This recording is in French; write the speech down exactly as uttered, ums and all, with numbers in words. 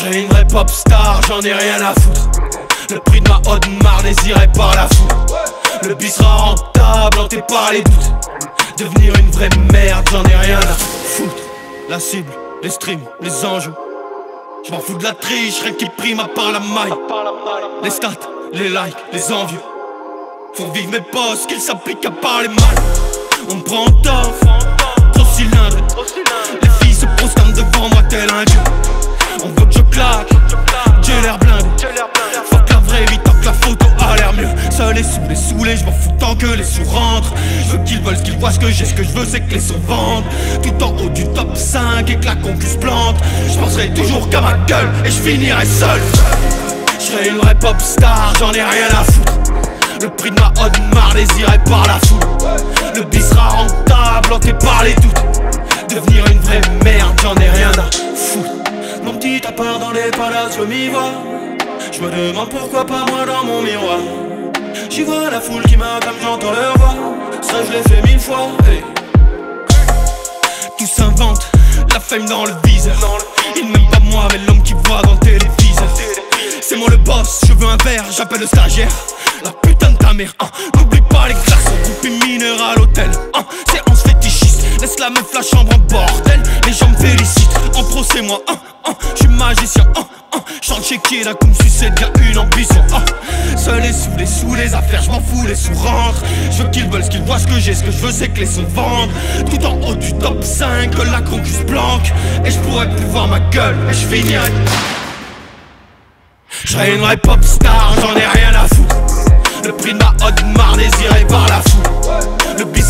J'serais une vraie pop star, j'en ai rien à foutre. Le prix de ma Audemars les irait par la foudre. Le bis sera rentable, hanté par les doutes. Devenir une vraie merde, j'en ai rien à foutre. La cible, les streams, les enjeux. J'm'en fous de la triche, rien qui prime à part la maille. Les stats, les likes, les envieux font vivre mes boss, qu'ils s'appliquent à part les mal. On me prend en temps, trop cylindre. Les filles se prosternent devant moi tel un dieu. On veut que je claque, j'ai l'air blindé. Fuck la vraie vie tant que la photo a l'air mieux. Seul et sous les saoulés, je m'en fous tant que les sous rentrent. Je veux qu'ils veulent ce qu'ils voient, ce que j'ai, ce que je veux c'est que les sous vendent. Tout en haut du top cinq et que la concu se plante. Je penserai toujours qu'à ma gueule et je finirai seul. Je serai une vraie pop star, j'en ai rien à foutre. Le prix de ma Audemars les irait par la foule. Le bis sera rentable, hanté par les doutes. Devenir une vraie merde, j'en ai rien à foutre. Mon petit appart dans les palaces, je m'y vois. Je me demande pourquoi pas moi dans mon miroir. J'y vois la foule qui m'attend, j'entends leur voix. Ça je l'ai fait mille fois, hey. Tout s'invente, la fame dans le viseur. Il m'aime pas moi mais l'homme qui voit dans le téléviseur. C'est moi le boss, je veux un verre, j'appelle le stagiaire. La putain de ta mère, hein. N'oublie pas les glaces, on coupe mineur à l'hôtel, hein. Séance fétichiste, laisse la meuf la chambre en bordel. Les gens me félicitent, en pro c'est moi, hein. J'suis magicien, hein, hein. Chante chez qui là comme si c'est bien une ambition, hein. Seul et sous les sous les affaires, j'm'en fous, les sous rentrent. J'veux qu'ils veulent ce qu'ils voient, ce que j'ai, ce que j'veux c'est que les sous vendent. Tout en haut du top cinq, que la concu planque. Et j'pourrais plus voir ma gueule, et j'finirais. J'serais une vraie pop star, j'en ai rien à foutre. Le prix de ma Audemars désirait par la foule. Le bis